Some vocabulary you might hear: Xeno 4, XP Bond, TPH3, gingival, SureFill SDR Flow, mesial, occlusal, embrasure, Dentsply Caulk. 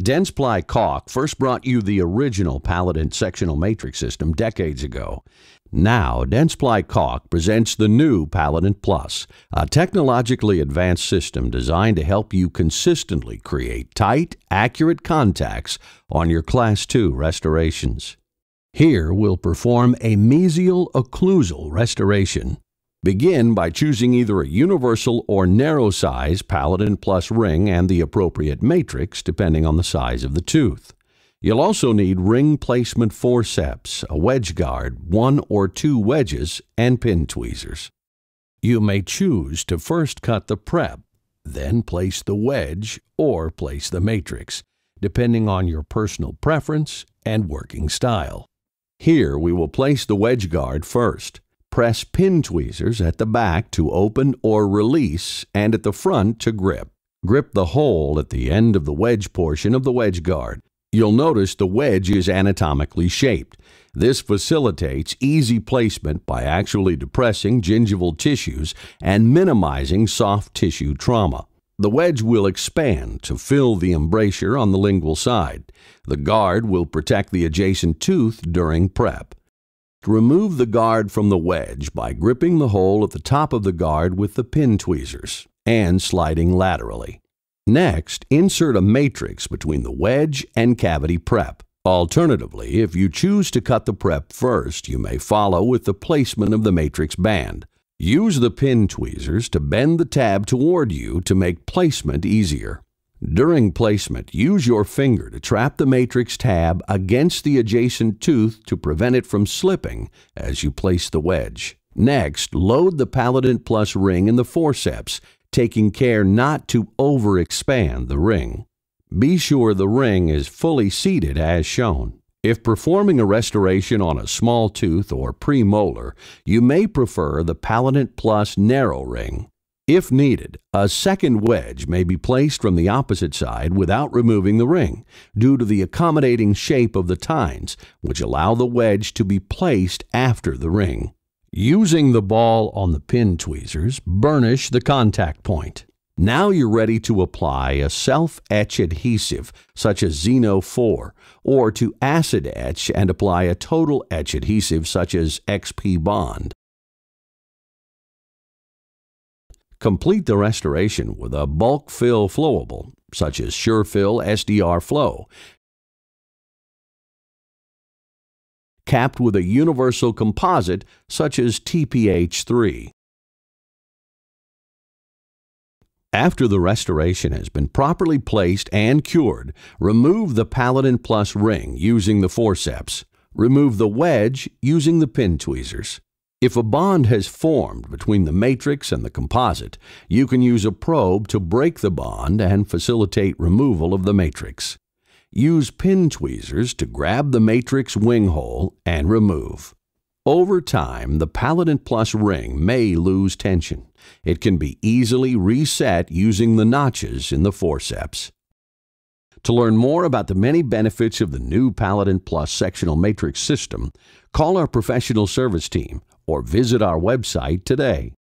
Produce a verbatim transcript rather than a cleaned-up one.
Dentsply Caulk first brought you the original pallet and sectional matrix system decades ago. Now, Dentsply Caulk presents the new Pallet and Plus, a technologically advanced system designed to help you consistently create tight, accurate contacts on your Class two restorations. Here, we'll perform a mesial occlusal restoration. Begin by choosing either a universal or narrow size Pallet and Plus ring and the appropriate matrix depending on the size of the tooth. You'll also need ring placement forceps, a wedge guard, one or two wedges, and pin tweezers. You may choose to first cut the prep, then place the wedge or place the matrix, depending on your personal preference and working style. Here we will place the wedge guard first. Press pin tweezers at the back to open or release and at the front to grip. Grip the hole at the end of the wedge portion of the wedge guard. You'll notice the wedge is anatomically shaped. This facilitates easy placement by actually depressing gingival tissues and minimizing soft tissue trauma. The wedge will expand to fill the embrasure on the lingual side. The guard will protect the adjacent tooth during prep. Remove the guard from the wedge by gripping the hole at the top of the guard with the pin tweezers and sliding laterally. Next, insert a matrix between the wedge and cavity prep. Alternatively, if you choose to cut the prep first, you may follow with the placement of the matrix band. Use the pin tweezers to bend the tab toward you to make placement easier. During placement, use your finger to trap the matrix tab against the adjacent tooth to prevent it from slipping as you place the wedge. Next, load the Pallet and Plus ring in the forceps, taking care not to overexpand the ring. Be sure the ring is fully seated as shown. If performing a restoration on a small tooth or premolar, you may prefer the Pallet and Plus narrow ring. If needed, a second wedge may be placed from the opposite side without removing the ring, due to the accommodating shape of the tines, which allow the wedge to be placed after the ring. Using the ball on the pin tweezers, burnish the contact point. Now you're ready to apply a self-etch adhesive, such as Xeno four, or to acid etch and apply a total etch adhesive, such as X P Bond. Complete the restoration with a bulk fill flowable, such as SureFill S D R Flow, capped with a universal composite, such as T P H three. After the restoration has been properly placed and cured, remove the Pallet and Plus ring using the forceps. Remove the wedge using the pin tweezers. If a bond has formed between the matrix and the composite, you can use a probe to break the bond and facilitate removal of the matrix. Use pin tweezers to grab the matrix wing hole and remove. Over time, the Pallet and Plus ring may lose tension. It can be easily reset using the notches in the forceps. To learn more about the many benefits of the new Pallet and Plus sectional matrix system, call our professional service team or visit our website today.